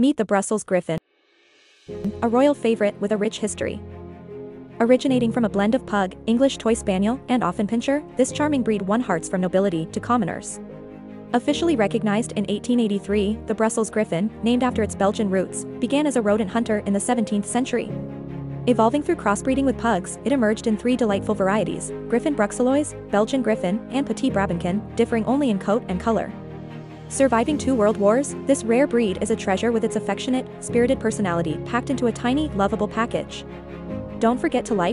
Meet the Brussels Griffon, a royal favorite with a rich history. Originating from a blend of Pug, English Toy Spaniel, and Affenpinscher, this charming breed won hearts from nobility to commoners. Officially recognized in 1883, the Brussels Griffon, named after its Belgian roots, began as a rodent hunter in the 17th century. Evolving through crossbreeding with pugs, it emerged in three delightful varieties: Griffon Bruxellois, Belgian Griffon, and Petit Brabançon, differing only in coat and color. Surviving two world wars, this rare breed is a treasure with its affectionate, spirited personality packed into a tiny, lovable package. Don't forget to like,